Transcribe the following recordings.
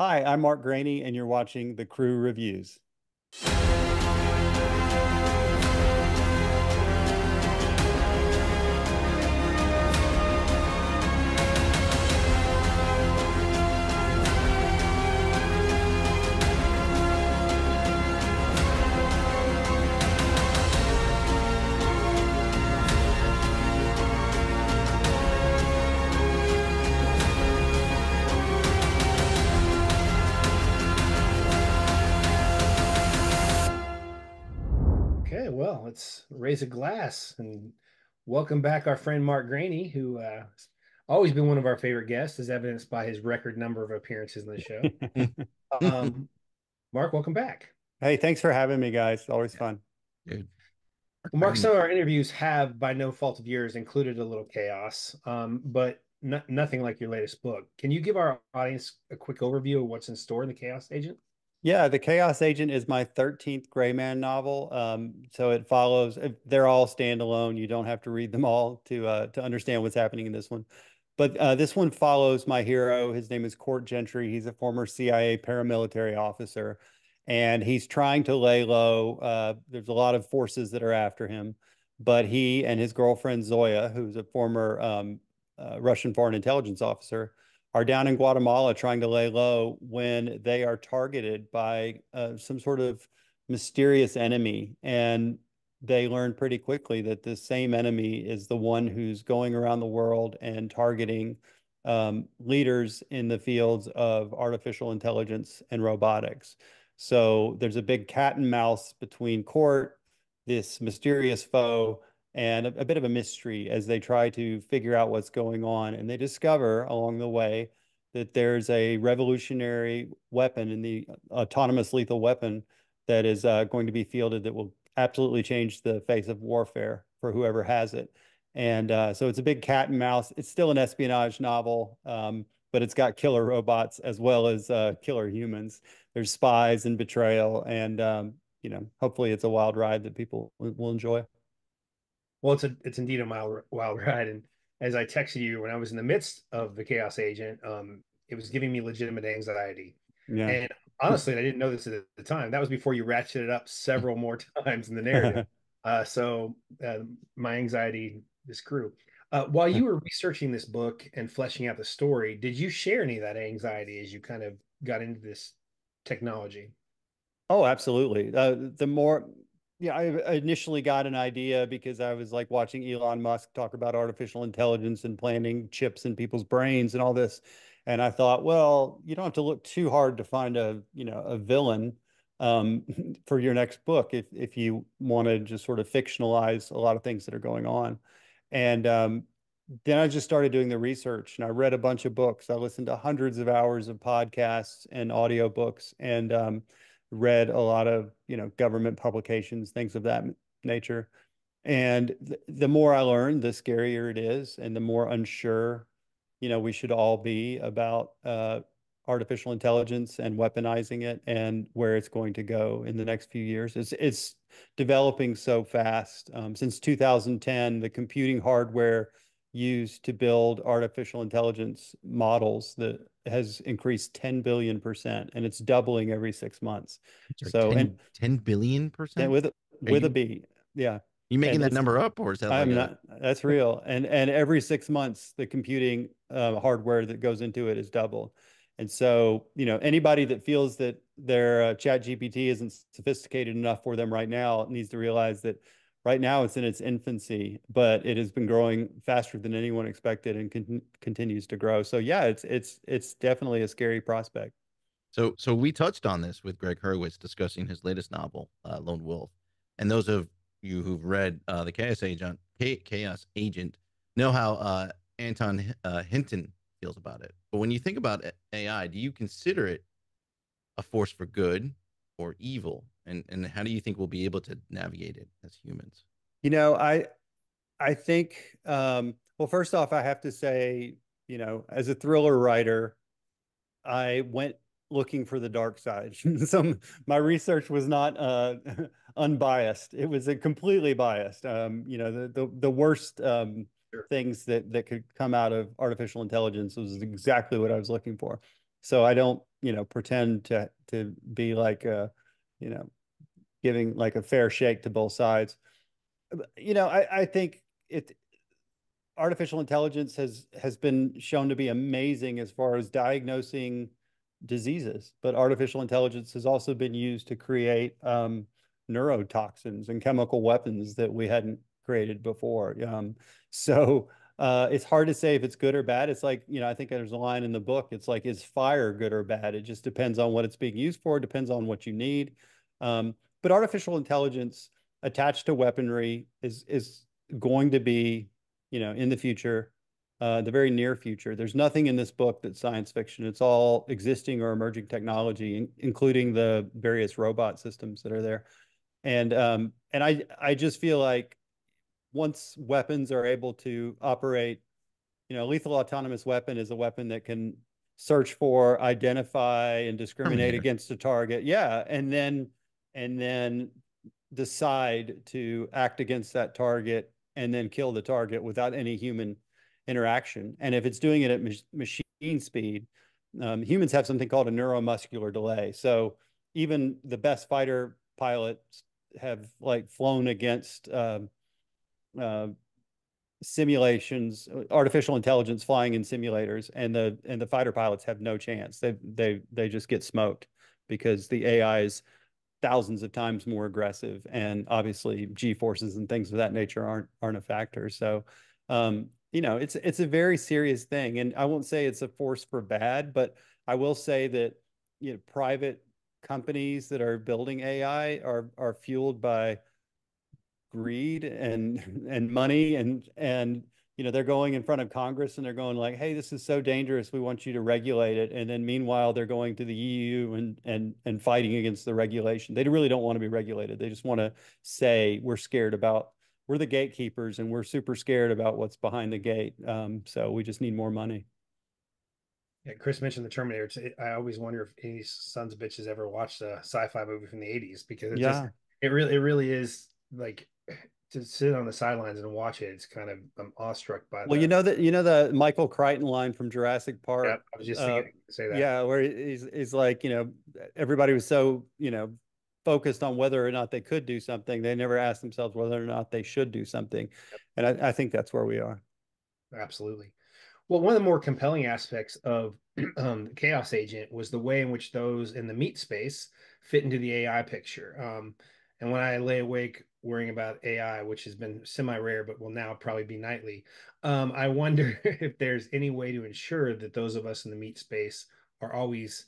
Hi, I'm Mark Greaney, and you're watching The Crew Reviews. Let's raise a glass and welcome back our friend Mark Greaney, who always been one of our favorite guests, as evidenced by his record number of appearances on the show. Mark, welcome back. Hey, thanks for having me, guys. Always fun. Well, Mark, some of our interviews have, by no fault of yours, included a little chaos, but nothing like your latest book. Can you give our audience a quick overview of what's in store in The Chaos Agent? Yeah, The Chaos Agent is my 13th Gray Man novel. So it follows, they're all standalone. You don't have to read them all to understand what's happening in this one. But this one follows my hero. His name is Court Gentry. He's a former CIA paramilitary officer, and he's trying to lay low. There's a lot of forces that are after him, but he and his girlfriend, Zoya, who's a former Russian foreign intelligence officer, are down in Guatemala trying to lay low when they are targeted by some sort of mysterious enemy. And they learn pretty quickly that the same enemy is the one who's going around the world and targeting leaders in the fields of artificial intelligence and robotics. So there's a big cat and mouse between Court, this mysterious foe, and a bit of a mystery as they try to figure out what's going on. And they discover along the way that there's a revolutionary weapon in the autonomous lethal weapon that is going to be fielded that will absolutely change the face of warfare for whoever has it. And so it's a big cat and mouse. It's still an espionage novel, but it's got killer robots as well as killer humans. There's spies and betrayal. And, you know, hopefully it's a wild ride that people will enjoy. Well, it's indeed a wild ride. And as I texted you when I was in the midst of The Chaos Agent, it was giving me legitimate anxiety. Yeah. And honestly, I didn't know this at the time. That was before you ratcheted it up several more times in the narrative. So my anxiety just grew. While you were researching this book and fleshing out the story, did you share any of that anxiety as you kind of got into this technology? Oh, absolutely. Yeah, I initially got an idea because I was like watching Elon Musk talk about artificial intelligence and planting chips in people's brains and all this. And I thought, well, you don't have to look too hard to find a, you know, a villain for your next book if you want to just sort of fictionalize a lot of things that are going on. And then I just started doing the research, and I read a bunch of books. I listened to hundreds of hours of podcasts and audiobooks, and read a lot of, you know, government publications, things of that nature. And the more I learned, the scarier it is, and the more unsure, you know, we should all be about artificial intelligence and weaponizing it and where it's going to go in the next few years. It's developing so fast. Since 2010, the computing hardware used to build artificial intelligence models that has increased 10 billion %, and it's doubling every 6 months. Sorry, so 10 billion percent with a B. Yeah, you making that number up, or is that? I'm not. That's real. And every 6 months, the computing hardware that goes into it is doubled. And so, you know, anybody that feels that their ChatGPT isn't sophisticated enough for them right now needs to realize that. Right now, it's in its infancy, but it has been growing faster than anyone expected and continues to grow. So, yeah, it's definitely a scary prospect. So we touched on this with Greg Hurwitz discussing his latest novel, Lone Wolf. And those of you who've read The Chaos Agent know how Anton Hinton feels about it. But when you think about AI, do you consider it a force for good or evil? And how do you think we'll be able to navigate it as humans? You know, I think, well, first off, I have to say, you know, as a thriller writer, I went looking for the dark side. So my research was not unbiased. It was completely biased. You know, the worst things that could come out of artificial intelligence was exactly what I was looking for. So I don't you know, pretend to be like, you know, giving like a fair shake to both sides. You know, I think artificial intelligence has been shown to be amazing as far as diagnosing diseases, but artificial intelligence has also been used to create neurotoxins and chemical weapons that we hadn't created before. So it's hard to say if it's good or bad. It's like, you know, I think there's a line in the book. It's like, is fire good or bad? It just depends on what it's being used for. It depends on what you need. But artificial intelligence attached to weaponry is going to be, you know, in the future, the very near future. There's nothing in this book that's science fiction. It's all existing or emerging technology, including the various robot systems that are there. And I just feel like once weapons are able to operate, you know, a lethal autonomous weapon is a weapon that can search for, identify, and discriminate against a target. Yeah, and then decide to act against that target and then kill the target without any human interaction. And if it's doing it at machine speed, humans have something called a neuromuscular delay. So even the best fighter pilots have like flown against simulations, artificial intelligence flying in simulators, and the fighter pilots have no chance. They just get smoked because the AI is thousands of times more aggressive, and obviously G-forces and things of that nature aren't a factor. So, you know, it's a very serious thing, and I won't say it's a force for bad, but I will say that, you know, private companies that are building AI are fueled by greed and money, and you know, they're going in front of Congress and they're going like, hey, this is so dangerous, we want you to regulate it. And then meanwhile, they're going to the EU and fighting against the regulation. They really don't want to be regulated. They just want to say, we're scared about, we're the gatekeepers and we're super scared about what's behind the gate. So we just need more money. Yeah, Chris mentioned the Terminator. I always wonder if any sons of bitches ever watched a sci-fi movie from the 80s, because it, yeah, just, it really is like, to sit on the sidelines and watch it, it's kind of, I'm awestruck by. Well, that. you know the Michael Crichton line from Jurassic Park. Yeah, I was just thinking, say that. Yeah, where he's like, you know, everybody was so, you know, focused on whether or not they could do something, they never asked themselves whether or not they should do something. Yep. And I think that's where we are. Absolutely. Well, one of the more compelling aspects of the Chaos Agent was the way in which those in the meat space fit into the AI picture. And when I lay awake worrying about AI, which has been semi-rare, but will now probably be nightly, I wonder if there's any way to ensure that those of us in the meat space are always,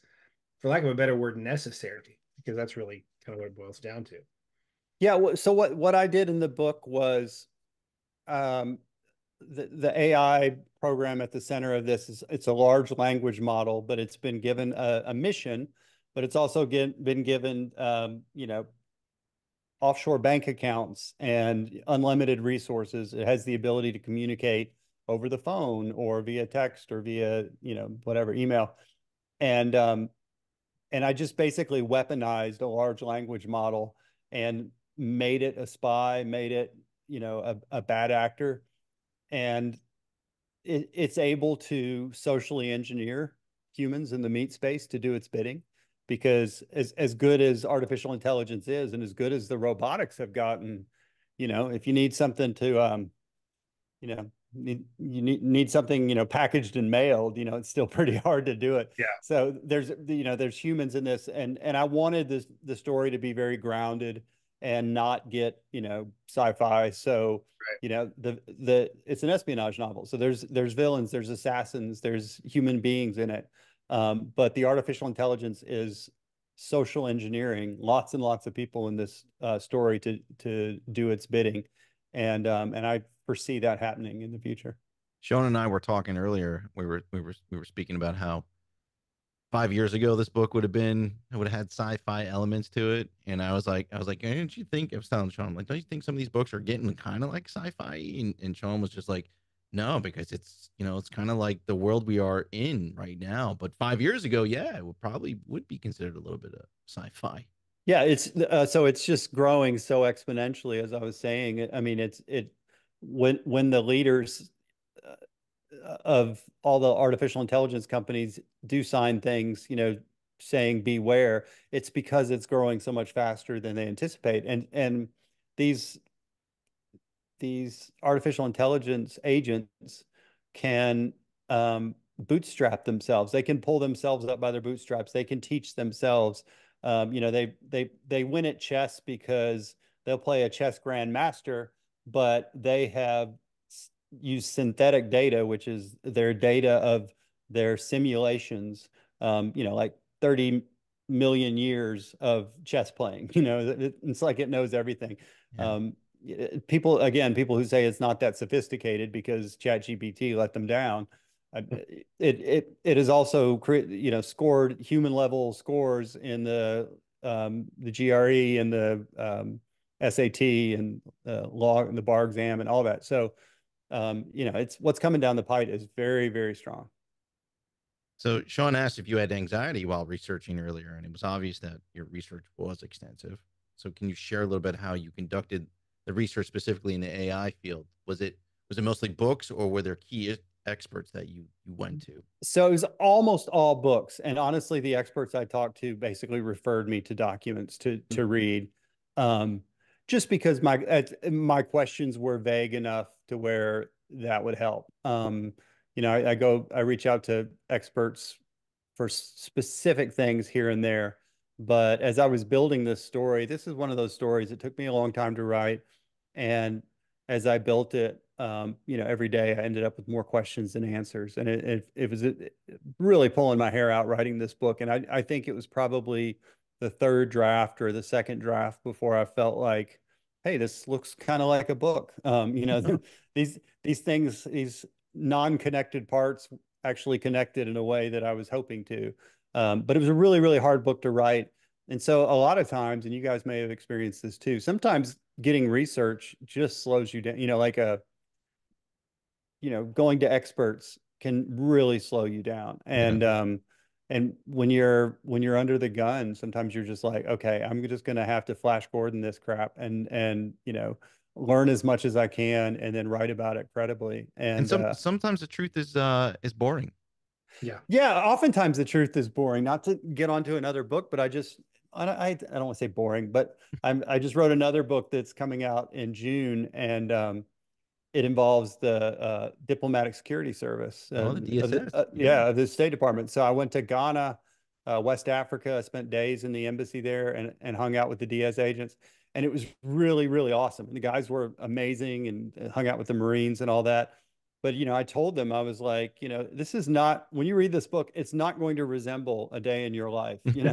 for lack of a better word, necessary, because that's really kind of what it boils down to. Yeah. So what I did in the book was the AI program at the center of this is, it's a large language model, but it's been given a mission, but it's also been given, you know, offshore bank accounts and unlimited resources. It has the ability to communicate over the phone or via text or via, you know, whatever, email. And I just basically weaponized a large language model and made it a spy, made it, you know, a bad actor. And it's able to socially engineer humans in the meat space to do its bidding. Because as good as artificial intelligence is, and as good as the robotics have gotten, you know, if you need something to, you know, you need something, you know, packaged and mailed, you know, it's still pretty hard to do it. Yeah. So there's, you know, there's humans in this, and I wanted the story to be very grounded and not get, you know, sci-fi. So, right, you know, it's an espionage novel. So there's villains, there's assassins, there's human beings in it. But the artificial intelligence is social engineering lots and lots of people in this story to do its bidding. And I foresee that happening in the future. Sean and I were talking earlier. We were speaking about how 5 years ago, this book would have had sci-fi elements to it. And I was like, don't you think, I was telling Sean, I'm like, don't you think some of these books are getting kind of like sci-fi? And Sean was just like, no, because it's, you know, it's kind of like the world we are in right now. But 5 years ago, yeah, it would probably be considered a little bit of sci-fi. Yeah, it's so it's just growing so exponentially, as I was saying. I mean, when the leaders of all the artificial intelligence companies do sign things, you know, saying beware, it's because it's growing so much faster than they anticipate. And these artificial intelligence agents can bootstrap themselves. They can pull themselves up by their bootstraps. They can teach themselves. You know, they win at chess because they'll play a chess grandmaster, but they have used synthetic data, which is their data of their simulations, you know, like 30 million years of chess playing. You know, it's like it knows everything. Yeah. People who say it's not that sophisticated because ChatGPT let them down. It is also, you know, scored human level scores in the GRE and the SAT and law and the bar exam and all that. So, you know, it's what's coming down the pipe is very, very strong. So Sean asked if you had anxiety while researching earlier, and it was obvious that your research was extensive. So can you share a little bit how you conducted the research specifically in the AI field? Was it mostly books, or were there key experts that you went to? So it was almost all books. And honestly, the experts I talked to basically referred me to documents to read, just because my questions were vague enough to where that would help. You know, I reach out to experts for specific things here and there. But as I was building this story, this is one of those stories. It took me a long time to write. And as I built it, you know, every day I ended up with more questions than answers. And it was really pulling my hair out writing this book. And I think it was probably the third draft or the second draft before I felt like, hey, this looks kind of like a book. You know, these non-connected parts actually connected in a way that I was hoping to. But it was a really, really hard book to write. And so a lot of times, and you guys may have experienced this too, sometimes getting research just slows you down, you know, like going to experts can really slow you down. And, yeah. And when you're under the gun, sometimes you're just like, okay, I'm just going to have to flash Gordon this crap and, you know, learn as much as I can and then write about it credibly. And sometimes the truth is boring. Yeah. Yeah. Oftentimes the truth is boring. Not to get onto another book, but I don't want to say boring, but I just wrote another book that's coming out in June, and it involves the Diplomatic Security Service. The DSS. Of the State Department. So I went to Ghana, West Africa. I spent days in the embassy there and hung out with the DS agents. And it was really, really awesome. And the guys were amazing and hung out with the Marines and all that. But, you know, I told them, I was like, you know, this is not, when you read this book, it's not going to resemble a day in your life. You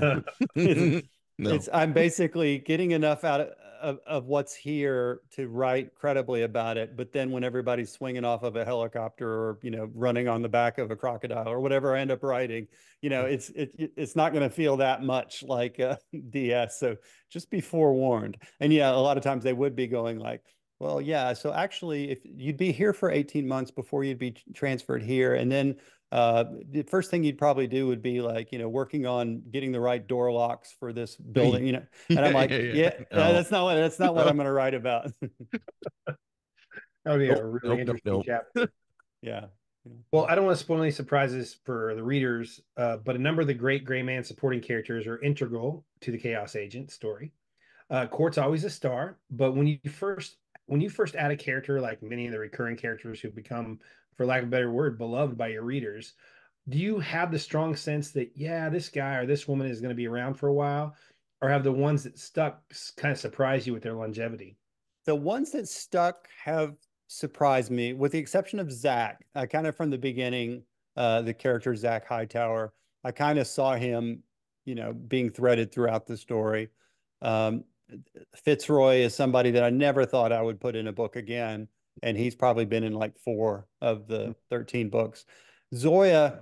know, I'm basically getting enough out of what's here to write credibly about it. But then when everybody's swinging off of a helicopter or, you know, running on the back of a crocodile or whatever I end up writing, you know, it's not going to feel that much like DS. So just be forewarned. And yeah, a lot of times they would be going like, well, yeah, so actually, if you'd be here for 18 months before you'd be transferred here, and then the first thing you'd probably do would be like, you know, working on getting the right door locks for this building, you know. And I'm like, that's not what I'm going to write about. That would be a really interesting chapter. Yeah. Well, I don't want to spoil any surprises for the readers, but a number of the great Gray Man supporting characters are integral to the Chaos Agent story. Court's always a star, but when you first add a character, like many of the recurring characters who become, for lack of a better word, beloved by your readers, do you have the strong sense that, yeah, this guy or this woman is going to be around for a while, or have the ones that stuck kind of surprised you with their longevity? The ones that stuck have surprised me, with the exception of Zach. I kind of, from the beginning, the character Zach Hightower, I kind of saw him, you know, being threaded throughout the story. Fitzroy is somebody that I never thought I would put in a book again, and he's probably been in like 4 of the 13 books. Zoya,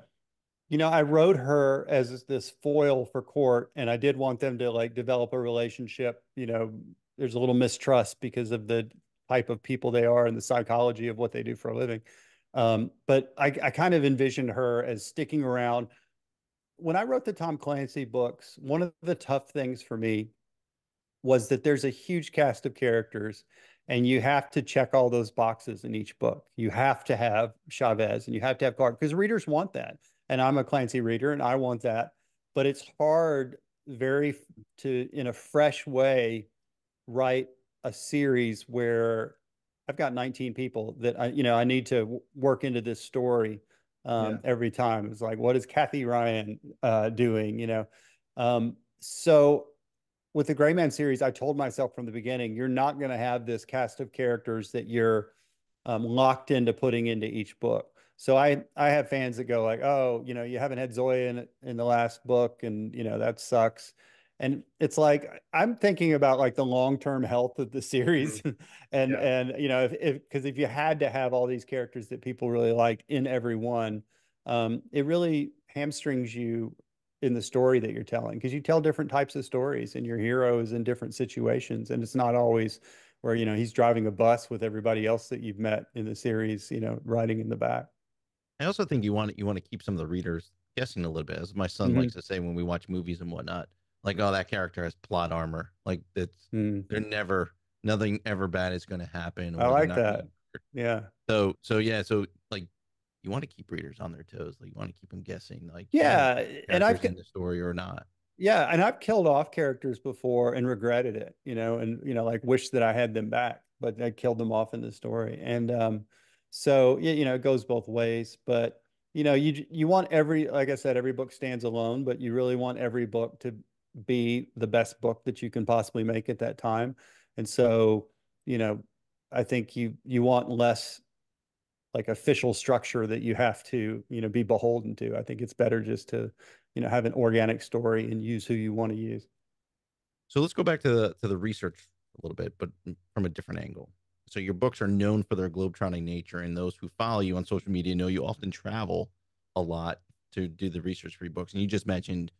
you know, I wrote her as this foil for Court, and I did want them to like develop a relationship. You know, there's a little mistrust because of the type of people they are and the psychology of what they do for a living. But I kind of envisioned her as sticking around. When I wrote the Tom Clancy books, one of the tough things for me was that there's a huge cast of characters, and you have to check all those boxes in each book. You have to have Chavez, and you have to have Clark, because readers want that. And I'm a Clancy reader, and I want that. but it's hard to, in a fresh way, write a series where I've got 19 people that I need to work into this story every time. It's like, what is Kathy Ryan doing, So with the Gray Man series, I told myself from the beginning, you're not going to have this cast of characters that you're locked into putting into each book. So I have fans that go like, oh, you haven't had Zoya in the last book, and, that sucks. And it's like, I'm thinking about like the long-term health of the series. And because if you had to have all these characters that people really liked in every one, it really hamstrings you in the story that you're telling, because you tell different types of stories and your hero is in different situations. And it's not always where, he's driving a bus with everybody else that you've met in the series, riding in the back. I also think you want to keep some of the readers guessing a little bit. As my son likes to say when we watch movies and whatnot, like, oh, that character has plot armor. Like, it's they're never, nothing ever bad is going to happen. I like that. Yeah. So like, you want to keep readers on their toes. Like, you want to keep them guessing. Like, and I've in the story or not. Yeah, and I've killed off characters before and regretted it. Like, wish that I had them back, but I killed them off in the story. And so it goes both ways, but you want every, like I said, every book stands alone, but you really want every book to be the best book that you can possibly make at that time. And so, I think you want less like official structure that you have to, be beholden to. I think it's better just to, have an organic story and use who you want to use. So let's go back to the research a little bit, but from a different angle. So your books are known for their globetrotting nature, and those who follow you on social media know you often travel a lot to do the research for your books. And you just mentioned,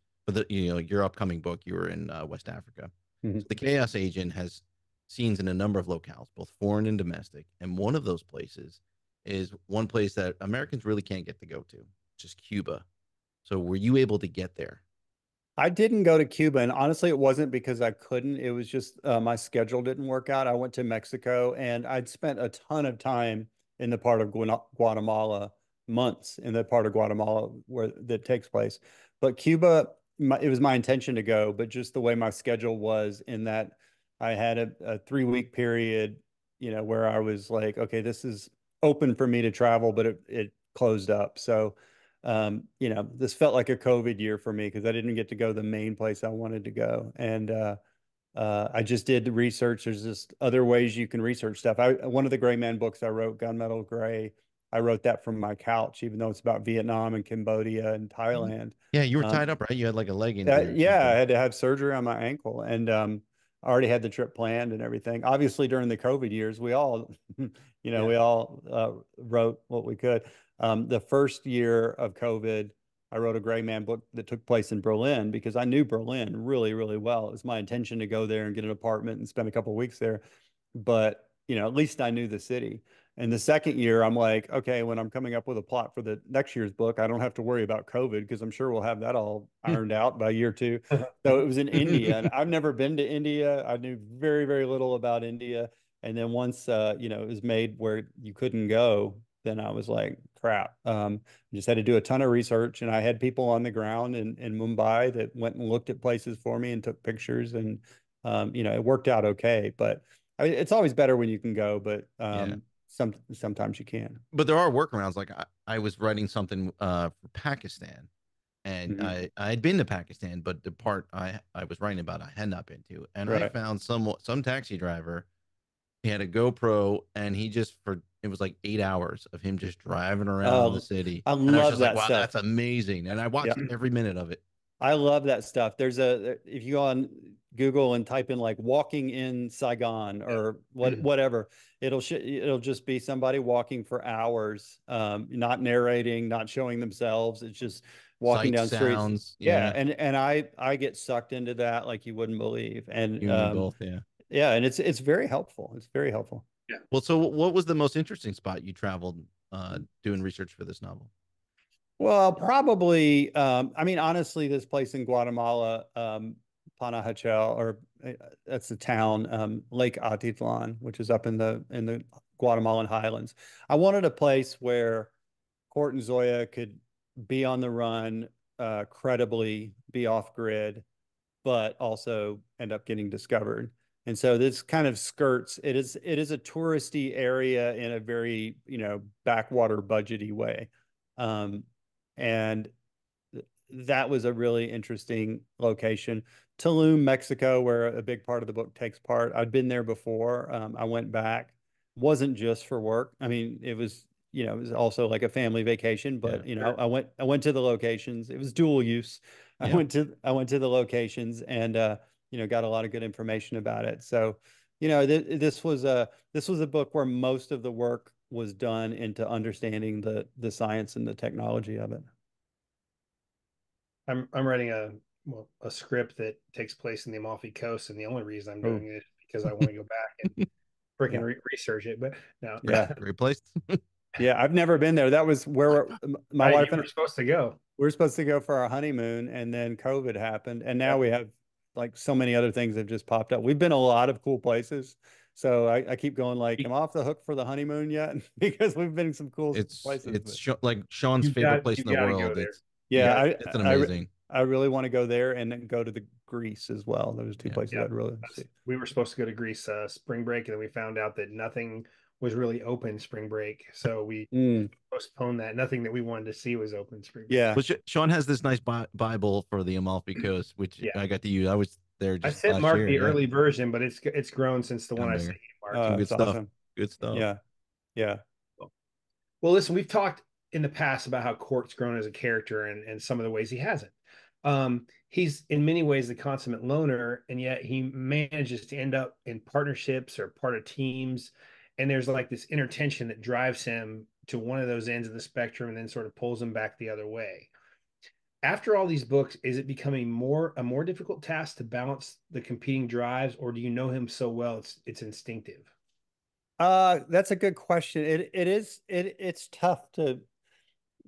your upcoming book, you were in West Africa. So The Chaos Agent has scenes in a number of locales, both foreign and domestic. And one of those places is one place that Americans really can't get to go to, which is Cuba. So were you able to get there? I didn't go to Cuba, and honestly, it wasn't because I couldn't. It was just my schedule didn't work out. I went to Mexico, and I'd spent a ton of time in the part of Guatemala, months in the part of Guatemala where that takes place. But Cuba, it was my intention to go, but just the way my schedule was, in that I had a 3-week period, where I was like, okay, this is open for me to travel, but it closed up. So this felt like a COVID year for me, because I didn't get to go the main place I wanted to go. And I just did the research. There's just other ways you can research stuff. One of the Gray Man books I wrote, Gunmetal Gray, I wrote that from my couch, even though it's about Vietnam and Cambodia and Thailand. Yeah, you were tied up, right? You had like a leg injury. Yeah, I had to have surgery on my ankle. And I already had the trip planned and everything. Obviously, during the COVID years, we all, we all wrote what we could. The first year of COVID, I wrote a Gray Man book that took place in Berlin, because I knew Berlin really, really well. It was my intention to go there and get an apartment and spend a couple of weeks there. But, at least I knew the city. And the second year, I'm like, okay, when I'm coming up with a plot for the next year's book, I don't have to worry about COVID, because I'm sure we'll have that all ironed out by year 2. So it was in India. And I've never been to India. I knew very, very little about India. And then once, it was made where you couldn't go, then I was like, crap. I just had to do a ton of research, and I had people on the ground in Mumbai that went and looked at places for me and took pictures, and, it worked out okay. But I mean, it's always better when you can go, but sometimes you can. But there are workarounds. Like I was writing something for Pakistan, and I had been to Pakistan, but the part I was writing about, I had not been to. And I found some taxi driver, he had a GoPro, and he just, it was like 8 hours of him just driving around the city. I love that stuff. Wow, that's amazing. And I watched every minute of it. I love that stuff. If you go on Google and type in like walking in Saigon or whatever, it'll just be somebody walking for hours, not narrating, not showing themselves. It's just walking down streets. Yeah. And I get sucked into that like you wouldn't believe. And you and both, yeah. And it's very helpful. It's very helpful. Yeah. Well, so what was the most interesting spot you traveled doing research for this novel? Well, probably, honestly, this place in Guatemala, Panajachel, or that's the town, Lake Atitlan, which is up in the Guatemalan highlands. I wanted a place where Court and Zoya could be on the run, credibly, be off-grid, but also end up getting discovered. And so this kind of skirts, it is a touristy area in a very, you know, backwater budgety way. And that was a really interesting location. Tulum, Mexico, where a big part of the book takes part. I'd been there before. I went back. Wasn't just for work. I mean, it was, you know, it was also like a family vacation, but yeah, you know, I went to the locations. It was dual use. Yeah. I went to the locations and, you know, got a lot of good information about it. So, you know, this was a book where most of the work was done into understanding the science and the technology of it. I'm writing a script that takes place in the Amalfi Coast, and the only reason I'm doing it is because I want to go back and freaking research it. But no, yeah, replaced. Yeah, I've never been there. That was where my wife and I were supposed to go. We were supposed to go for our honeymoon, and then COVID happened, and now we have, like, so many other things have just popped up. We've been a lot of cool places. So I keep going, like, am I off the hook for the honeymoon yet? Because we've been in some cool places. It's like Sean's favorite place in the world. Yeah, it's amazing. I really want to go there, and then go to Greece as well. Those two places I'd really see. We were supposed to go to Greece spring break, and then we found out that nothing was really open spring break. So we postponed that. Nothing that we wanted to see was open spring break. Yeah. But Sean has this nice Bible for the Amalfi Coast, which I got to use. I was there just I sent Mark the early version, but it's grown since the one I sent you, Mark. Good stuff. Awesome. Good stuff. Yeah. Yeah. Well, listen, we've talked in the past about how Court's grown as a character and some of the ways he hasn't. He's in many ways the consummate loner, and yet he manages to end up in partnerships or part of teams. And there's like this inner tension that drives him to one of those ends of the spectrum and then sort of pulls him back the other way. After all these books, is it becoming a more difficult task to balance the competing drives, or do you know him so well it's instinctive? That's a good question. It's tough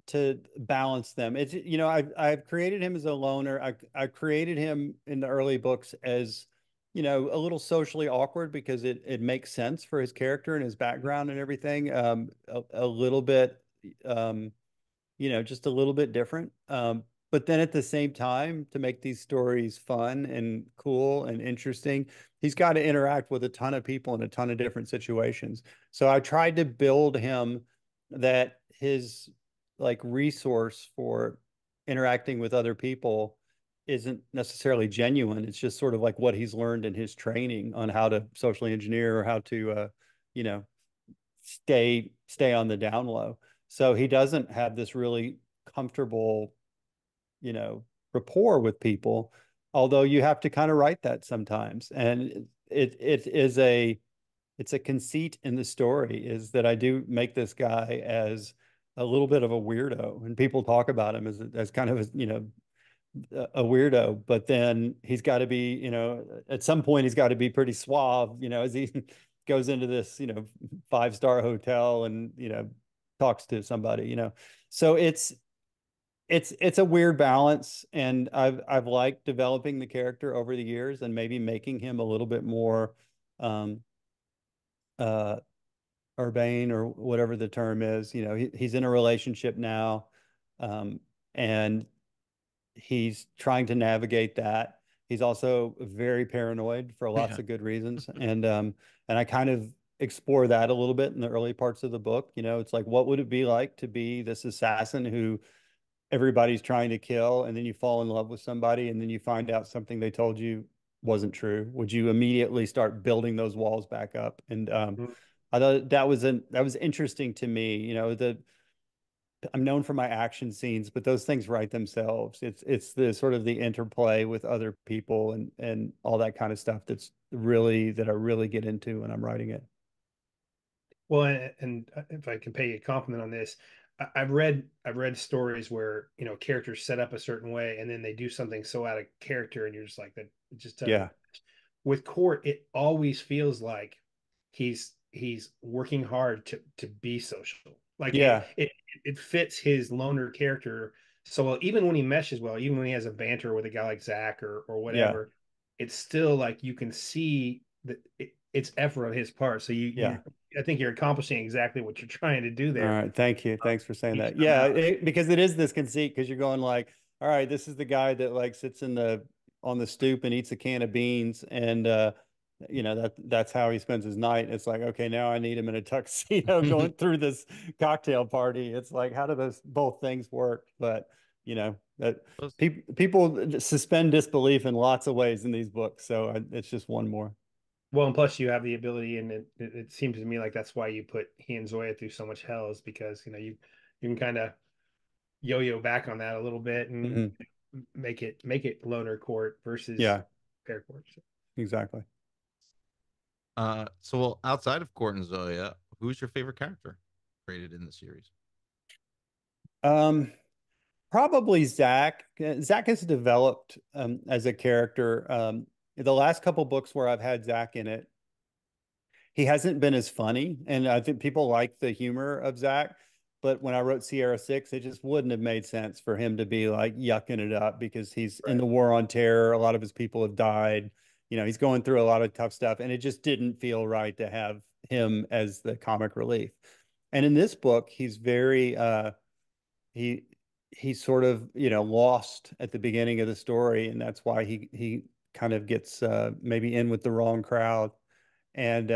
to balance them. It's, you know, I've created him as a loner. I created him in the early books as, you know, a little socially awkward because it makes sense for his character and his background and everything. A little bit, you know, just a little bit different. But then at the same time, to make these stories fun and cool and interesting, he's got to interact with a ton of people in a ton of different situations. So I tried to build him that his, like, resource for interacting with other people isn't necessarily genuine. It's just sort of like what he's learned in his training on how to socially engineer or how to, you know, stay on the down low. So he doesn't have this really comfortable, you know, rapport with people, although you have to kind of write that sometimes. And it's a conceit in the story, is that I do make this guy as a little bit of a weirdo, and people talk about him as kind of, you know, a weirdo, but then he's got to be, you know, at some point he's got to be pretty suave, you know, as he goes into this, you know, 5-star hotel and, you know, talks to somebody, you know. So it's a weird balance, and I've liked developing the character over the years and maybe making him a little bit more urbane or whatever the term is. You know, he's in a relationship now, and he's trying to navigate that. He's also very paranoid for lots of good reasons. And I kind of explore that a little bit in the early parts of the book. You know, it's like, what would it be like to be this assassin who everybody's trying to kill, and then you fall in love with somebody, and then you find out something they told you wasn't true? Would you immediately start building those walls back up? And I thought that was interesting to me. You know, I'm known for my action scenes, but those things write themselves. It's the sort of the interplay with other people and all that kind of stuff that I really get into when I'm writing it. Well, and if I can pay you a compliment on this, I've read stories where, you know, characters set up a certain way and then they do something so out of character, and you're just like, that just With Court, it always feels like he's working hard to be social. Like, it fits his loner character so well. Even when he meshes well, even when he has a banter with a guy like Zach or whatever, it's still like you can see that it's effort on his part. So I think you're accomplishing exactly what you're trying to do there. All right, thank you. Thanks for saying that. Because it is this conceit, because you're going like, all right, this is the guy that like sits in the on the stoop and eats a can of beans, and you know, that's how he spends his night. It's like, okay, now I need him in a tuxedo going through this cocktail party. It's like, how do those both things work? But you know, that people suspend disbelief in lots of ways in these books. So it's just one more. Well, and plus you have the ability, and it seems to me like that's why you put he and Zoya through so much hell, is because, you know, you can kind of yo-yo back on that a little bit and make it loner court versus pair court. So. Exactly. So, well, outside of Court and Zoya, who's your favorite character created in the series? Probably Zach. Zach has developed as a character. The last couple books where I've had Zach in it, he hasn't been as funny, and I think people like the humor of Zach. But when I wrote Sierra 6, it just wouldn't have made sense for him to be like yucking it up, because he's in the war on terror. A lot of his people have died. You know, he's going through a lot of tough stuff, and it just didn't feel right to have him as the comic relief. And in this book, he's very, he's sort of, you know, lost at the beginning of the story. And that's why he kind of gets maybe in with the wrong crowd. And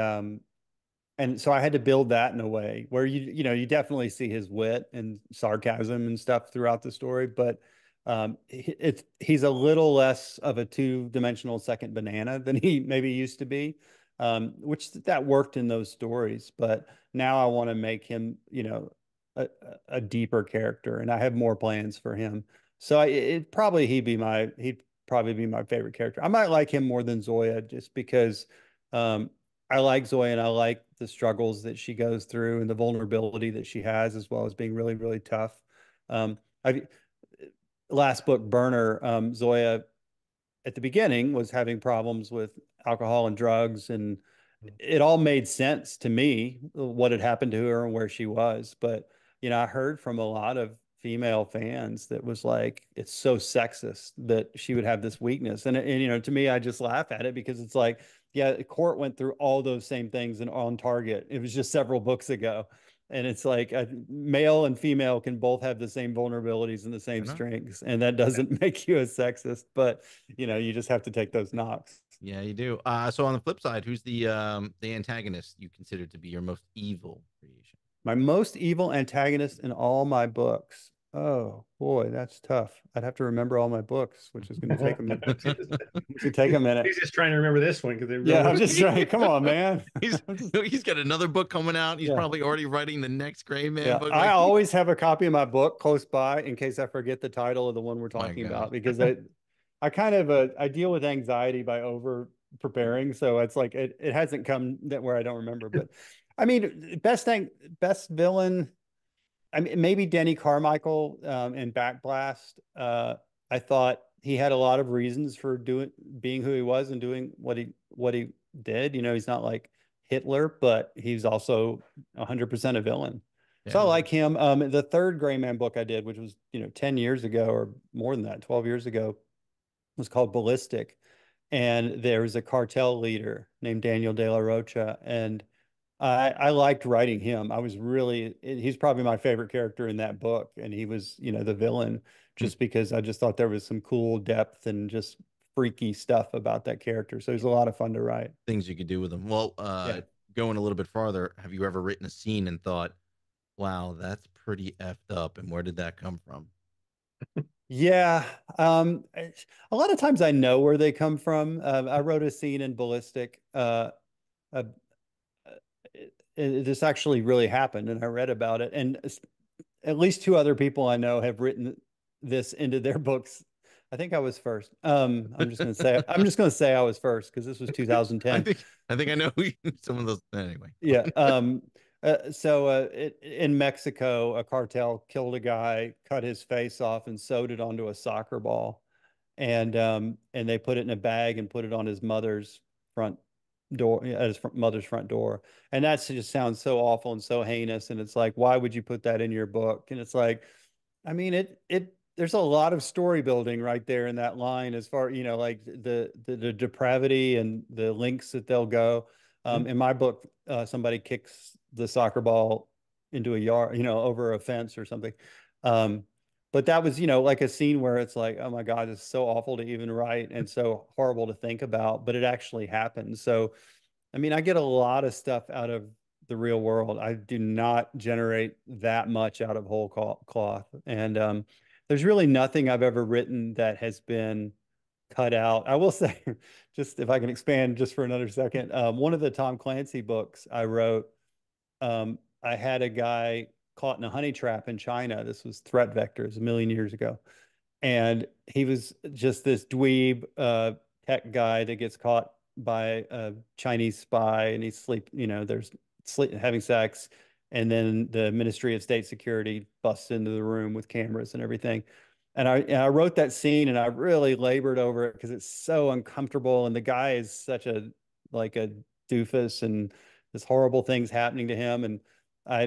so I had to build that in a way where you know, you definitely see his wit and sarcasm and stuff throughout the story, but he's a little less of a two-dimensional second banana than he maybe used to be, which that worked in those stories. But now I want to make him, you know, a deeper character, and I have more plans for him. So he'd probably be my favorite character. I might like him more than Zoya, just because I like Zoya and I like the struggles that she goes through and the vulnerability that she has, as well as being really, really tough. Last book, Burner, Zoya at the beginning was having problems with alcohol and drugs, and it all made sense to me what had happened to her and where she was. But, you know, I heard from a lot of female fans that was like, it's so sexist that she would have this weakness. And you know, to me, I just laugh at it, because it's like, yeah, Court went through all those same things and On Target. It was just several books ago. And it's like a male and female can both have the same vulnerabilities and the same strengths. And that doesn't make you a sexist, but you know, you just have to take those knocks. Yeah, you do. So on the flip side, who's the antagonist you consider to be your most evil creation? My most evil antagonist in all my books. Oh boy, that's tough. I'd have to remember all my books, which is going to take a minute. He's just trying to remember this one, because I'm just trying. Come on, man. He's got another book coming out. He's probably already writing the next Gray Man book. I always have a copy of my book close by in case I forget the title of the one we're talking about, because I kind of I deal with anxiety by over preparing, so it's like it hasn't come that where I don't remember. But I mean, best villain. I mean, maybe Denny Carmichael in Backblast. I thought he had a lot of reasons for being who he was and doing what he did. You know, he's not like Hitler, but he's also 100% a villain. Yeah. So I like him. The third Gray Man book I did, which was, you know, 10 years ago or more than that, 12 years ago, was called Ballistic. And there was a cartel leader named Daniel De La Rocha, and I liked writing him. He's probably my favorite character in that book. And he was, you know, the villain, just because I just thought there was some cool depth and just freaky stuff about that character. So he's a lot of fun to write. Things you could do with him. Well, going a little bit farther, have you ever written a scene and thought, wow, that's pretty effed up, and where did that come from? Yeah. A lot of times I know where they come from. I wrote a scene in Ballistic, this actually really happened, and I read about it, and at least two other people I know have written this into their books. I think I was first. I'm just gonna say I was first, because this was 2010. I think I know some of those anyway. Yeah. In Mexico, a cartel killed a guy, cut his face off, and sewed it onto a soccer ball, and they put it in a bag and put it on his mother's front door, at his mother's front door. And that just sounds so awful and so heinous, and it's like, why would you put that in your book? And it's like, I mean, there's a lot of story building right there in that line, as far, you know, like the depravity and the lengths that they'll go. In my book, somebody kicks the soccer ball into a yard, you know, over a fence or something. But that was, you know, like a scene where it's like, oh my God, it's so awful to even write and so horrible to think about, but it actually happened. So, I mean, I get a lot of stuff out of the real world. I do not generate that much out of whole cloth. And there's really nothing I've ever written that has been cut out. I will say, just if I can expand just for another second, one of the Tom Clancy books I wrote, I had a guy caught in a honey trap in China. This was threat vectors a million years ago. And he was just this dweeb tech guy that gets caught by a Chinese spy, and he's having sex. And then the Ministry of State Security busts into the room with cameras and everything. And I wrote that scene, and I really labored over it because it's so uncomfortable. And the guy is such a doofus, and this horrible thing's happening to him. And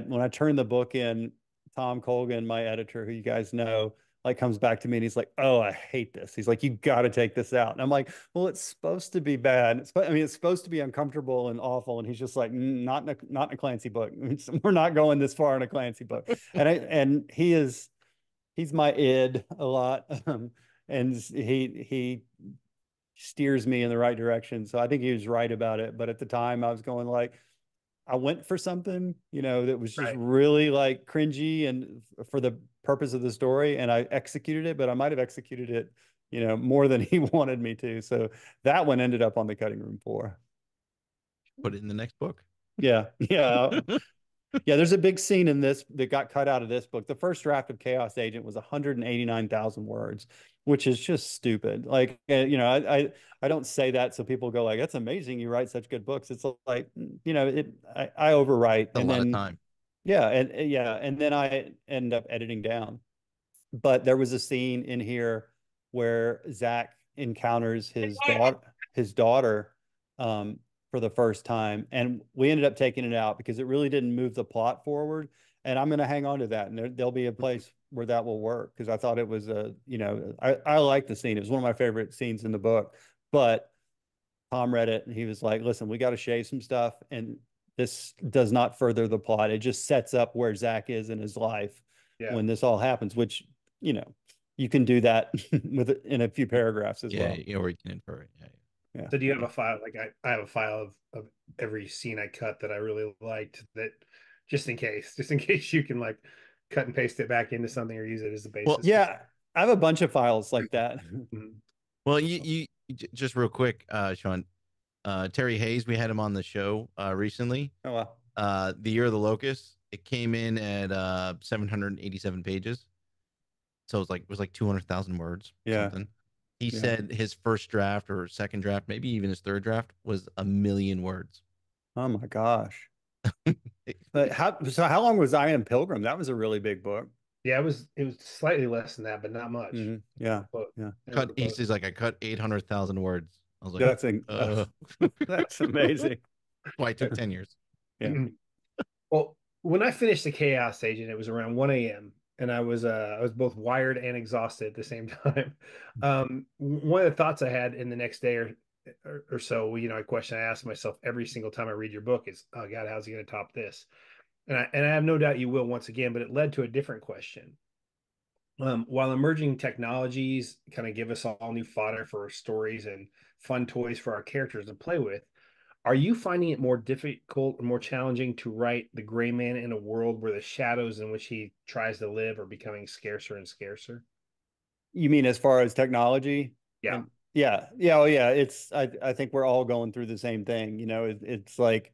when I turned the book in, Tom Colgan, my editor, who you guys know, like comes back to me and he's like, oh, I hate this. He's like, you got to take this out. And I'm like, well, it's supposed to be bad. It's supposed to be uncomfortable and awful. And he's just like, not in a Clancy book. We're not going this far in a Clancy book. And he's my id a lot. And he steers me in the right direction. So I think he was right about it. But at the time I was going like, I went for something, you know, that was just really like cringy and for the purpose of the story, and I executed it, but I might have executed it, you know, more than he wanted me to. So that one ended up on the cutting room floor. Put it in the next book. Yeah. Yeah. Yeah. There's a big scene in this that got cut out of this book. The first draft of Chaos Agent was 189,000 words, which is just stupid. Like, you know, I don't say that so people go like, that's amazing, you write such good books. It's like, you know, I overwrite a lot of time. Yeah. And then I end up editing down. But there was a scene in here where Zach encounters his daughter for the first time. And we ended up taking it out because it really didn't move the plot forward. And I'm going to hang on to that. And there'll be a place where that will work, because I thought it was I like the scene. It was one of my favorite scenes in the book. But Tom read it and he was like, listen, we got to shave some stuff. And this does not further the plot. It just sets up where Zach is in his life when this all happens, which, you know, you can do that in a few paragraphs as well. Yeah, or you can infer it. Yeah. So do you have a file? Like I have a file of every scene I cut that I really liked, that just in case you can like cut and paste it back into something or use it as the basis. Well, yeah, I have a bunch of files like that. Well, you just real quick, Sean, Terry Hayes, we had him on the show recently. Oh, wow. The Year of the Locust, it came in at 787 pages. So it was like 200,000 words. Yeah. Something. He said his first draft or second draft, maybe even his third draft, was 1,000,000 words. Oh my gosh. But how long was I Am Pilgrim? That was a really big book. Yeah, it was slightly less than that, but not much. Mm-hmm. Yeah. But, he's like, I cut 800,000 words. I was like, that's amazing. Why it took 10 years. Yeah. Well, when I finished The Chaos Agent, it was around 1 a.m. and I was both wired and exhausted at the same time. One of the thoughts I had in the next day or so, you know, a question I ask myself every single time I read your book is, oh God, how's he going to top this? And I have no doubt you will once again, but it led to a different question. While emerging technologies kind of give us all new fodder for our stories and fun toys for our characters to play with, are you finding it more difficult and more challenging to write the Gray Man in a world where the shadows in which he tries to live are becoming scarcer and scarcer? You mean as far as technology? Yeah. Yeah. It's, I think we're all going through the same thing. You know, it's like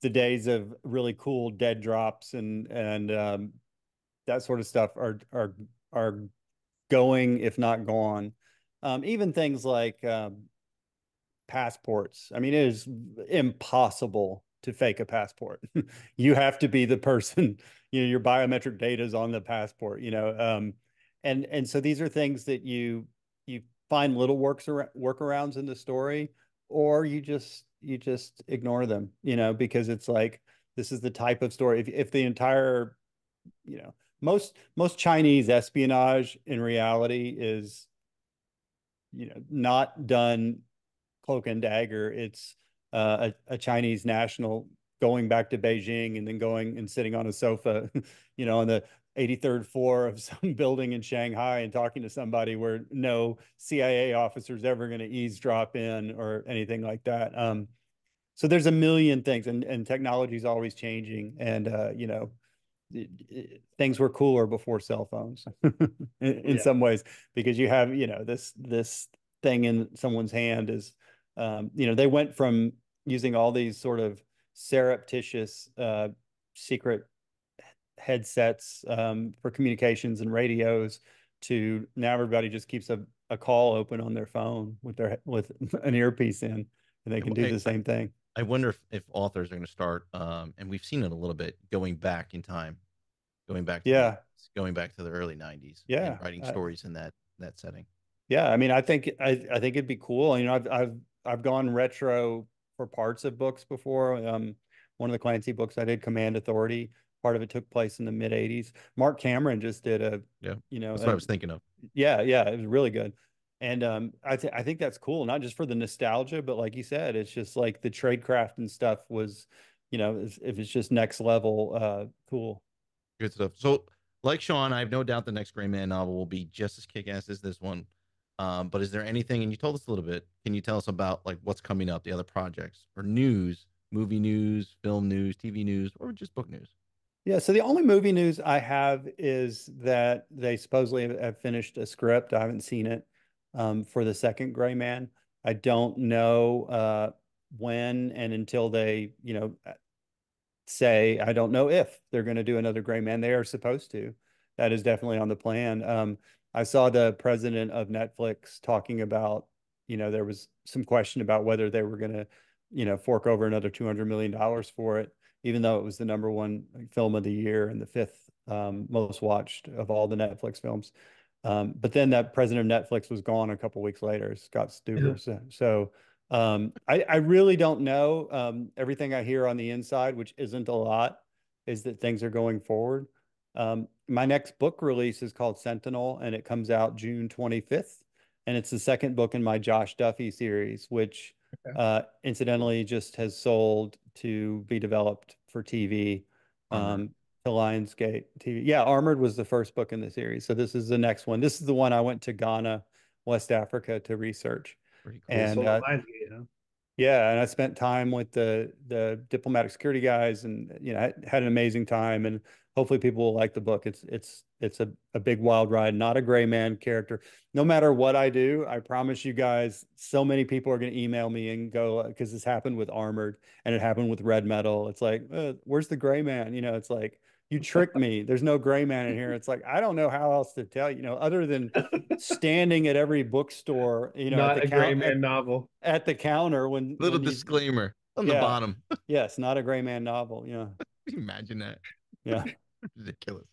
the days of really cool dead drops and that sort of stuff are going, if not gone. Even things like passports. I mean, it is impossible to fake a passport. You have to be the person, you know, your biometric data is on the passport, you know. And so these are things that you find little workarounds in the story, or you just ignore them, you know, because it's like, this is the type of story. If the entire, you know, most Chinese espionage in reality is, you know, not done cloak and dagger. It's a Chinese national going back to Beijing and then going and sitting on a sofa, you know, on the 83rd floor of some building in Shanghai and talking to somebody where no CIA officer's ever going to eavesdrop in or anything like that. So there's a million things, and technology is always changing. And, you know, things were cooler before cell phones in yeah. some ways, because you have, you know, this thing in someone's hand is, you know, they went from using all these sort of surreptitious secret headsets for communications and radios to now everybody just keeps a call open on their phone with an earpiece in, and they can do the same thing. I wonder if authors are going to start, and we've seen it a little bit, going back in time, going back to the early 90s, yeah, and writing stories in that setting. Yeah, I mean, I think it'd be cool. You know, I've gone retro for parts of books before. One of the Clancy books I did, Command Authority, part of it took place in the mid 80s. Mark Cameron just did a, yeah, you know, that's what I was thinking of. Yeah, yeah, it was really good. And I think that's cool, not just for the nostalgia, but like you said, it's just like the tradecraft and stuff was, you know, if it's just next level, cool. Good stuff. So like Sean, I have no doubt the next Gray Man novel will be just as kick-ass as this one. But is there anything, and you told us a little bit, can you tell us about like what's coming up, the other projects or news, movie news, film news, TV news, or just book news? Yeah, so the only movie news I have is that they supposedly have finished a script. I haven't seen it. For the second Gray Man. I don't know when, and until they, you know, say, I don't know if they're going to do another Gray Man. They are supposed to. That is definitely on the plan. I saw the president of Netflix talking about, you know, there was some question about whether they were going to, you know, fork over another $200 million for it, even though it was the #1 film of the year and the 5th most watched of all the Netflix films. But then that president of Netflix was gone a couple of weeks later, Scott Stuber. Yeah. So I really don't know. Everything I hear on the inside, which isn't a lot, is that things are going forward. My next book release is called Sentinel, and it comes out June 25th. And it's the second book in my Josh Duffy series, which incidentally just has sold to be developed for TV. Lionsgate TV. Yeah, Armored was the first book in the series. So this is the next one. This is the one I went to Ghana, West Africa to research. Pretty cool. And Lionsgate, huh? Yeah, and I spent time with the diplomatic security guys, and you know, I had an amazing time, and hopefully people will like the book. It's a big wild ride, not a Gray Man character. No matter what I do, I promise you guys, so many people are going to email me and go, because this happened with Armored and it happened with Red Metal. It's like, where's the Gray Man? You know, it's like, you tricked me. There's no Gray Man in here. It's like, I don't know how else to tell you, you know, other than standing at every bookstore, you know, not at the Gray Man novel at the counter when little when disclaimer you, on the bottom. Yes, not a Gray Man novel. Yeah. Imagine that. Yeah. Ridiculous.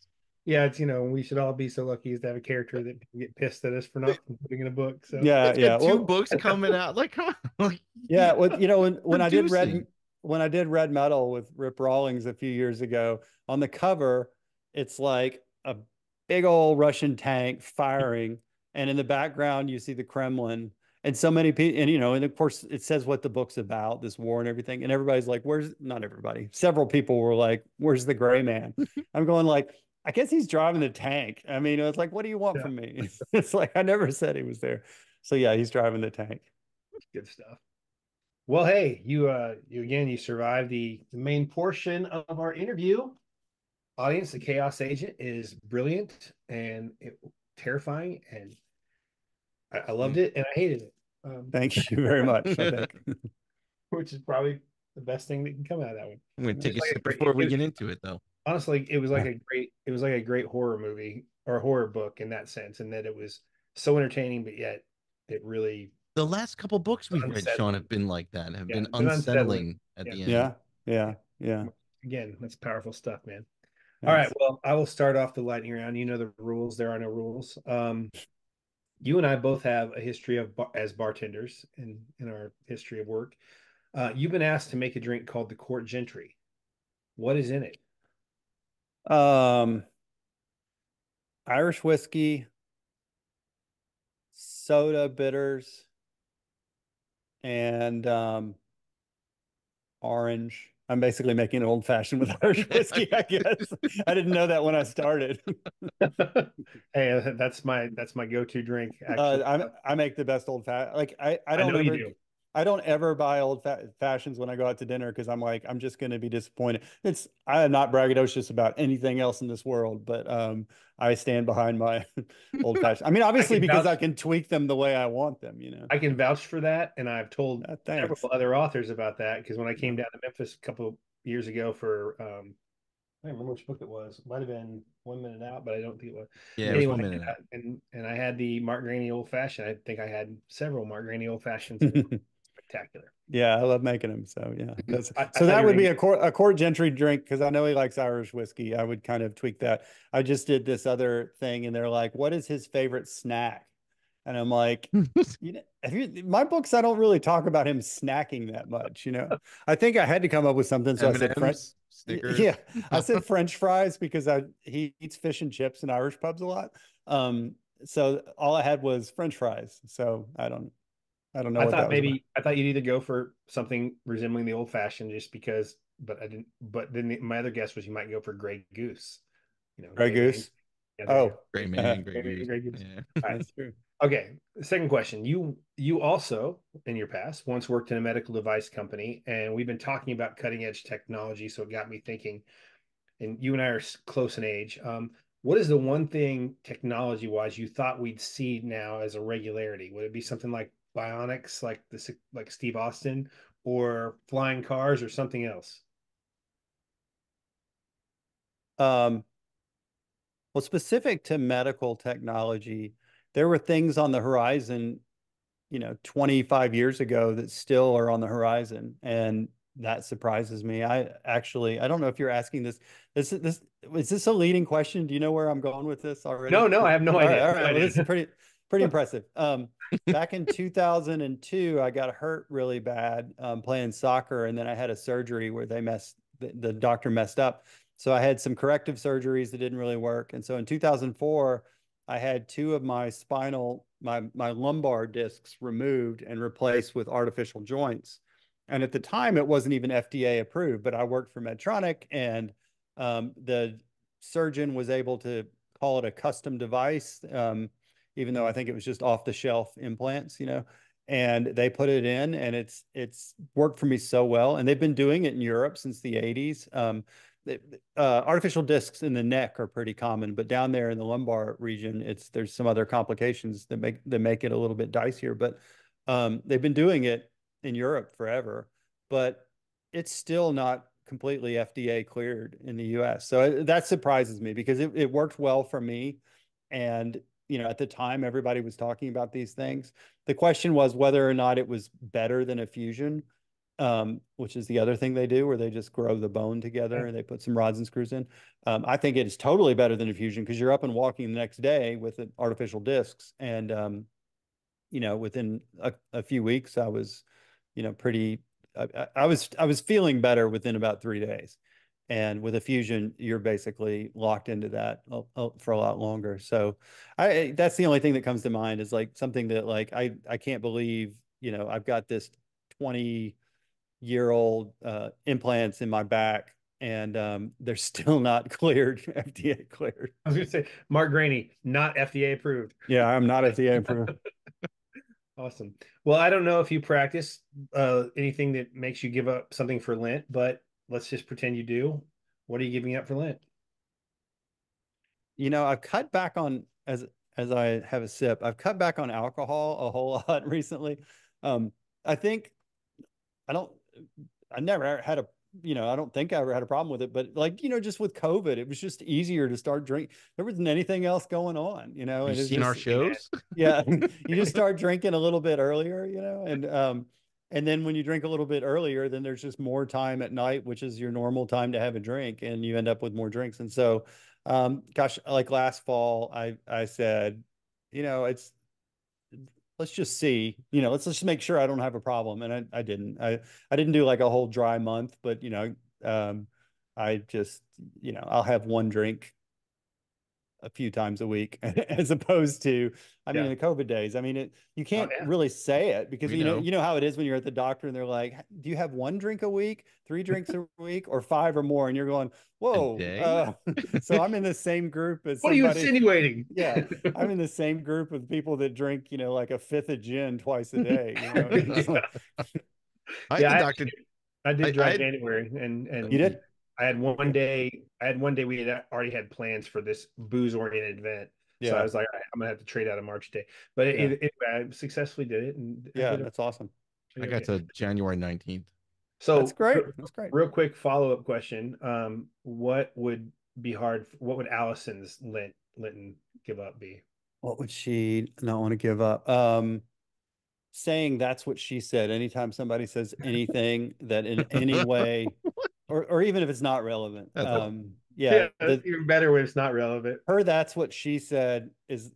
Yeah, it's, you know, we should all be so lucky as to have a character that people get pissed at us for not putting in a book. So yeah, it's yeah. Two books coming out. Like, come on. Like, yeah, well, you know, when I did Red Metal with Rip Rawlings a few years ago, on the cover, it's like a big old Russian tank firing. And in the background, you see the Kremlin. And so many people, and you know, and of course, it says what the book's about, this war and everything. And everybody's like, where's, not everybody, several people were like, where's the Gray Man? I'm going like, I guess he's driving the tank. I mean, it's like, what do you want from me? It's like, I never said he was there. So yeah, he's driving the tank. Good stuff. Well, hey, you survived the main portion of our interview. Audience, the Chaos Agent is brilliant and terrifying, and I loved it and I hated it. Thank you very much. I think. Which is probably the best thing that can come out of that one. I'm going to take a sip before we get into it, though. Honestly, it was like a great horror movie or horror book in that sense, and that it was so entertaining, but yet it really. The last couple books we've read, Sean, have been like that. Have been unsettling at the end. Yeah, yeah, yeah. Again, that's powerful stuff, man. Nice. All right, well, I will start off the lightning round. You know the rules. There are no rules. You and I both have a history of as bartenders in our history of work. You've been asked to make a drink called the Court Gentry. What is in it? Irish whiskey, soda bitters, and orange I'm basically making an old-fashioned with Irish whiskey, I guess. I didn't know that when I started. Hey, that's my go-to drink. I make the best old-fashioned. Like I don't ever buy old fashions when I go out to dinner because I'm like, I'm just going to be disappointed. I am not braggadocious about anything else in this world, but I stand behind my old fashioned. I mean, obviously, because I can tweak them the way I want them, you know. I can vouch for that, and I've told several other authors about that because when I came down to Memphis a couple of years ago for I don't remember which book it was. It might have been 1 Minute Out, but I don't think it was. Yeah, anyway, it was 1 Minute Out. And I had the Mark Greaney old fashioned. I think I had several Mark Greaney old fashions. Spectacular. Yeah, I love making them. So yeah, so that would be a Court Gentry drink because I know he likes Irish whiskey. I would kind of tweak that. I just did this other thing, and they're like, "What is his favorite snack?" And I'm like, you know, my books, I don't really talk about him snacking that much. You know, I think I had to come up with something. So I said French stickers. Yeah, I said French fries because he eats fish and chips in Irish pubs a lot. So all I had was French fries. So I don't know. I thought you'd either go for something resembling the old fashioned just because, but I didn't, but then my other guess was you might go for Grey Goose. You know, Grey Goose. Yeah, Gray Man, Grey Goose. Yeah. Right. That's true. Okay. Second question. You also in your past once worked in a medical device company, and we've been talking about cutting edge technology. So it got me thinking, and you and I are close in age. What is the one thing technology wise you thought we'd see now as a regularity? Would it be something like bionics, like Steve Austin, or flying cars, or something else? Well, specific to medical technology, there were things on the horizon, you know, 25 years ago that still are on the horizon, and that surprises me. I don't know if you're asking this is this a leading question? Do you know where I'm going with this already? No, I have no idea. All right. Well, this is pretty impressive. Back in 2002, I got hurt really bad playing soccer, and then I had a surgery where the doctor messed up. So I had some corrective surgeries that didn't really work. And so in 2004, I had two of my my lumbar discs removed and replaced with artificial joints. And at the time, it wasn't even FDA approved, but I worked for Medtronic, and the surgeon was able to call it a custom device, even though I think it was just off-the-shelf implants, you know, and they put it in, and it's worked for me so well. And they've been doing it in Europe since the 80s. Artificial discs in the neck are pretty common, but down there in the lumbar region, there's some other complications that make it a little bit dicier. But they've been doing it in Europe forever, but it's still not completely FDA cleared in the US. So that surprises me because it worked well for me. And you know, at the time, everybody was talking about these things. The question was whether or not it was better than a fusion, which is the other thing they do, where they just grow the bone together and they put some rods and screws in. I think it is totally better than a fusion because you're up and walking the next day with artificial discs. And, you know, within a few weeks, I was, you know, I was feeling better within about 3 days. And with a fusion, you're basically locked into that for a lot longer. So that's the only thing that comes to mind is like something that like, I can't believe, you know, I've got this 20-year-old implants in my back, and they're still not cleared, FDA cleared. I was going to say, Mark Greaney, not FDA approved. Yeah, I'm not FDA approved. Awesome. Well, I don't know if you practice anything that makes you give up something for Lent, but let's just pretend you do. What are you giving up for Lent? You know, I've cut back on, as I have a sip, I've cut back on alcohol a whole lot recently. I think I don't think I ever had a problem with it, but like, you know, just with COVID, it was just easier to start drinking. There wasn't anything else going on, you know. You've seen our shows? Yeah. You just start drinking a little bit earlier, you know, and then when you drink a little bit earlier, then there's just more time at night, which is your normal time to have a drink, and you end up with more drinks. And so, gosh, like last fall, I said, you know, let's just see, you know, let's just make sure I don't have a problem. And I didn't. I didn't do like a whole dry month, but, you know, I just, you know, I'll have one drink a few times a week as opposed to, I mean, in the COVID days, I mean, you can't really say it because you know how it is when you're at the doctor and they're like, do you have one drink a week, 3 drinks a week, or 5 or more? And you're going, whoa. So I'm in the same group as somebody, what are you insinuating? Yeah. I'm in the same group of people that drink, you know, like a fifth of gin twice a day. You know? I did drive January and you did. I had one day we had already had plans for this booze oriented event. Yeah. So I was like, all right, I'm gonna have to trade out a March day, but I successfully did it. And that's awesome. I got to January 19th. So that's great. That's great. Real quick follow-up question. What would be hard? What would Allison's Linton give up be? What would she not want to give up? Saying that's what she said. Anytime somebody says anything that in any way, or even if it's not relevant, that's even better when it's not relevant. Her that's what she said is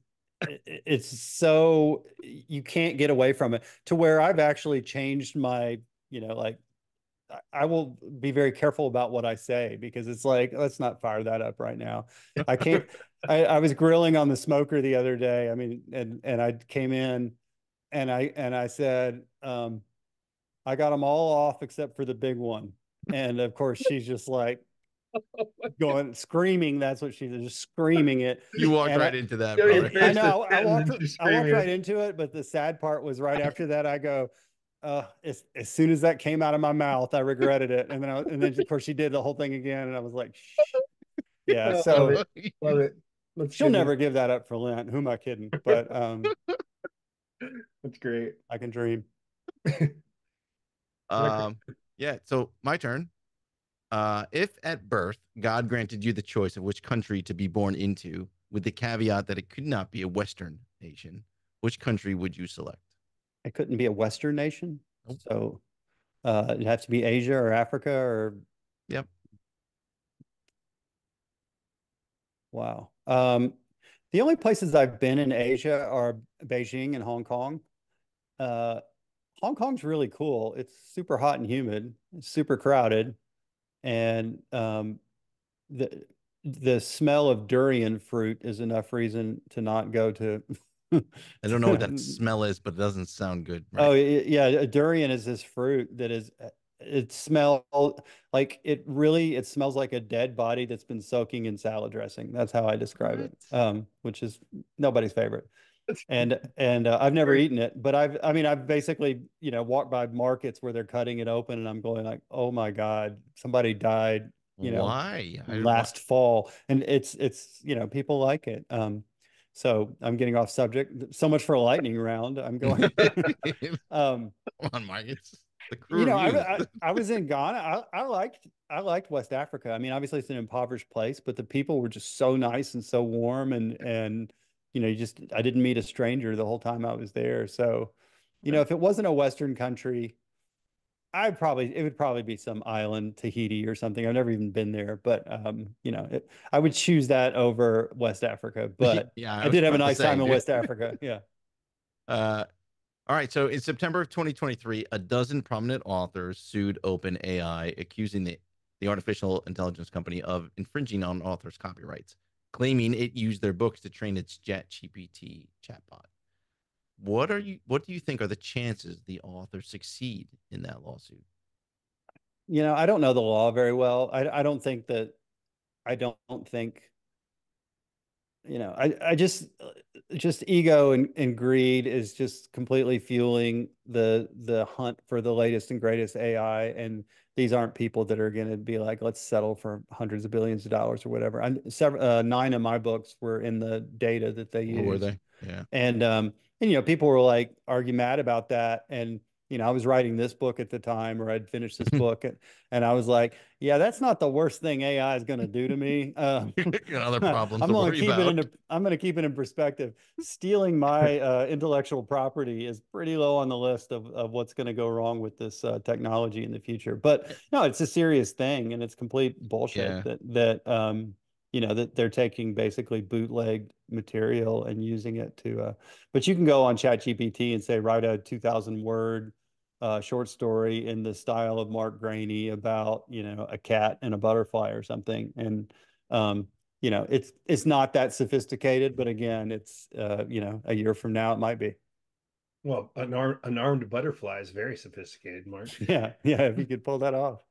it's so you can't get away from it, to where I've actually changed my, you know, like I will be very careful about what I say, because it's like, let's not fire that up right now. I can't. I was grilling on the smoker the other day. I mean, and I came in and I said, I got them all off except for the big one. And of course, she's just like going screaming. That's what she's just screaming it. You walked right into that. I know. I walked right into it. But the sad part was right after that, I go, as soon as that came out of my mouth, I regretted it. And then, of course, she did the whole thing again. And I was like, shh. Yeah. So love it. She'll never give that up for Lent. Who am I kidding? But that's great. I can dream. Yeah, so my turn. If at birth, God granted you the choice of which country to be born into, with the caveat that it could not be a Western nation, which country would you select? It couldn't be a Western nation. Nope. So it'd have to be Asia or Africa or... Yep. Wow. The only places I've been in Asia are Beijing and Hong Kong. Hong Kong's really cool. It's super hot and humid, super crowded, and the smell of durian fruit is enough reason to not go to. I don't know what that smell is, but it doesn't sound good. Right? Oh yeah, a durian is this fruit that is. It smells like it smells like a dead body that's been soaking in salad dressing. That's how I describe it, which is nobody's favorite. And I've never eaten it, but I've basically, you know, walked by markets where they're cutting it open and I'm going like, oh my God, somebody died, you know, last fall. And it's, you know, people like it. So I'm getting off subject. So much for a lightning round. I'm going, come on, Mike, it's the crew. You know, I was in Ghana. I liked West Africa. I mean, obviously it's an impoverished place, but the people were just so nice and so warm and, you know, I didn't meet a stranger the whole time I was there. So, you know, if it wasn't a Western country, it would probably be some island, Tahiti or something. I've never even been there, but, you know, I would choose that over West Africa, but yeah, I did have a nice time in West Africa. Yeah. All right. So in September of 2023, a dozen prominent authors sued OpenAI, accusing the artificial intelligence company of infringing on authors' copyrights, claiming it used their books to train its ChatGPT chatbot. What do you think are the chances the authors succeed in that lawsuit? You know, I don't know the law very well. I don't think, you know, I just ego and greed is just completely fueling the hunt for the latest and greatest AI. And these aren't people that are going to be like, let's settle for hundreds of billions of dollars or whatever. Nine of my books were in the data that they used. Were they? Yeah. And you know, people were like mad about that. And you know, I was writing this book at the time, or I'd finished this book, and I was like, yeah, that's not the worst thing AI is going to do to me. Other problems. I'm going to keep it in perspective. Stealing my intellectual property is pretty low on the list of what's going to go wrong with this technology in the future. But no, it's a serious thing, and it's complete bullshit that they're taking basically bootlegged material and using it to. But you can go on ChatGPT and say, write a 2,000-word. Short story in the style of Mark Greaney about, you know, a cat and a butterfly or something. And you know, it's not that sophisticated, but again, it's, you know, a year from now, it might be. Well, an armed butterfly is very sophisticated, Mark. Yeah. Yeah. If you could pull that off.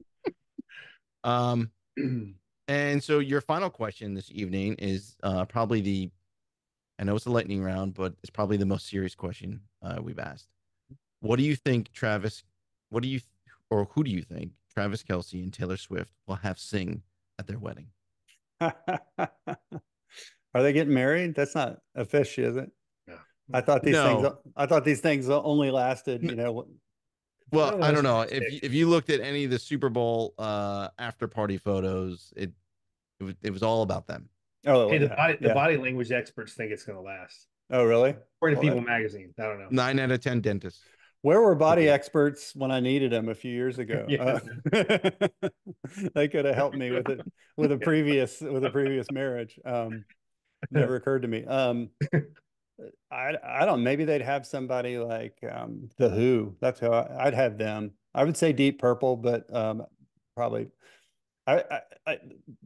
And so your final question this evening is probably the, I know it's a lightning round, but it's probably the most serious question we've asked. What do you think, Travis, what do you, or who do you think Travis Kelce and Taylor Swift will have sing at their wedding? Are they getting married? That's not official, is it? No. I thought these things, I thought these things only lasted, you know. Well, I don't know. If you looked at any of the Super Bowl after party photos, it was all about them. Oh, hey, the body language experts think it's going to last. Oh, really? According to People magazine. I don't know. 9 out of 10 dentists. Where were body experts when I needed them a few years ago? They could have helped me with it with a previous marriage. Never occurred to me. I don't. Maybe they'd have somebody like the Who. That's how I'd have them. I would say Deep Purple, but probably.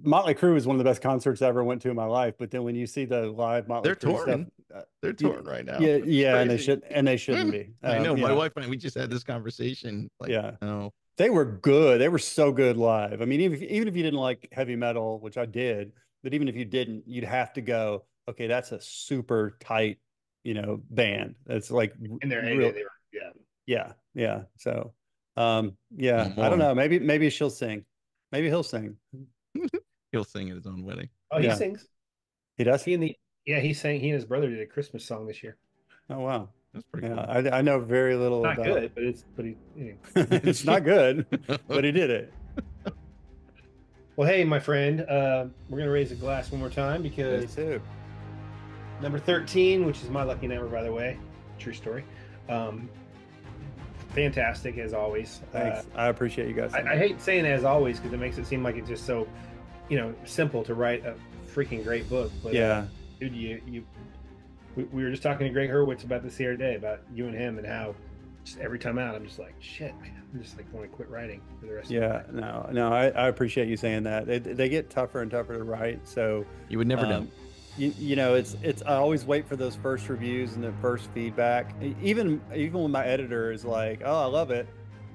Motley Crue is one of the best concerts I ever went to in my life. But then when you see the live Motley Crue stuff, they're touring right now. Yeah, yeah, and they shouldn't be. I know my wife and I, we just had this conversation. Like, yeah, no, they were good. They were so good live. I mean, even if you didn't like heavy metal, which I did, but even if you didn't, you'd have to go. Okay, that's a super tight, you know, band. That's like in their heyday, they were, yeah. So, yeah, I don't know. Maybe she'll sing. Maybe he'll sing. He'll sing at his own wedding. Oh, he sings. He does. He sang. He and his brother did a Christmas song this year. Oh wow, that's pretty cool. I know very little. It's not about good, but it's pretty. You know. It's not good, but he did it. Well, hey, my friend, we're gonna raise a glass one more time because number 13, which is my lucky number, by the way, true story. Fantastic as always. Thanks. I appreciate you guys. I hate saying as always because it makes it seem like it's just so, you know, simple to write a freaking great book. But dude, we were just talking to Greg Hurwitz about this the other day about you and him and how just every time out I'm just like, shit, man, I'm just like want to quit writing for the rest of my life. No, I appreciate you saying that. They get tougher and tougher to write, so you would never know. You know, it's. I always wait for those first reviews and the first feedback. Even when my editor is like, "Oh, I love it,"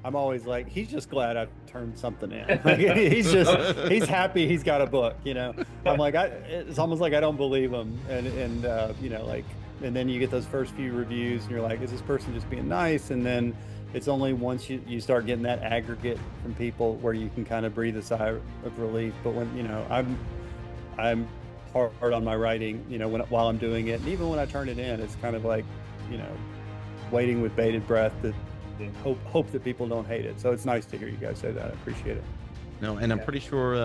I'm always like, "He's just glad I turned something in. Like, he's happy he's got a book." You know, I'm like, it's almost like I don't believe him. And you know, like, and then you get those first few reviews, and you're like, "Is this person just being nice?" And then it's only once you start getting that aggregate from people where you can kind of breathe a sigh of relief. But when you know, I'm hard on my writing, you know, while I'm doing it, and even when I turn it in, it's kind of like, you know, waiting with bated breath to hope that people don't hate it. So it's nice to hear you guys say that. I appreciate it. No, and I'm pretty sure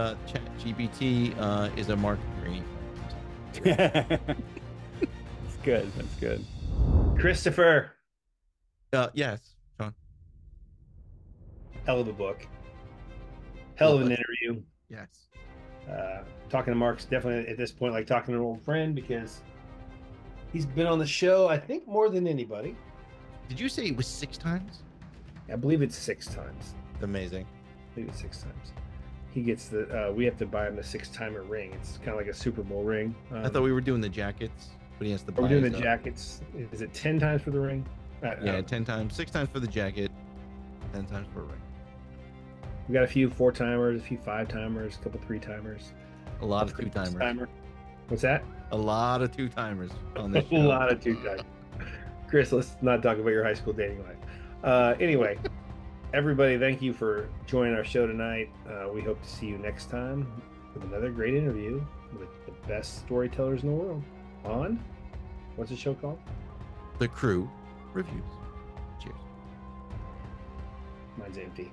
ChatGPT is a Mark Greaney. It's good. That's good. Christopher. Yes, John. Hell of a book. Hell of an interview. Yes. Talking to Mark's definitely at this point like talking to an old friend because he's been on the show I think more than anybody. Did you say it was 6 times? I believe it's 6 times. Amazing. I believe it's 6 times. He gets the we have to buy him the 6-timer ring. It's kind of like a Super Bowl ring. I thought we were doing the jackets, but he has to buy. We're doing the jackets. Is it 10 times for the ring? Yeah, 10 times. 6 times for the jacket, 10 times for a ring. We got a few 4-timers, a few 5-timers, a couple 3-timers. A lot of 2-timers. Timer. What's that? A lot of 2-timers on this show. A lot of 2-timers. Chris, let's not talk about your high school dating life. Anyway, everybody, thank you for joining our show tonight. We hope to see you next time with another great interview with the best storytellers in the world on, what's the show called? The Crew Reviews. Cheers. Mine's empty.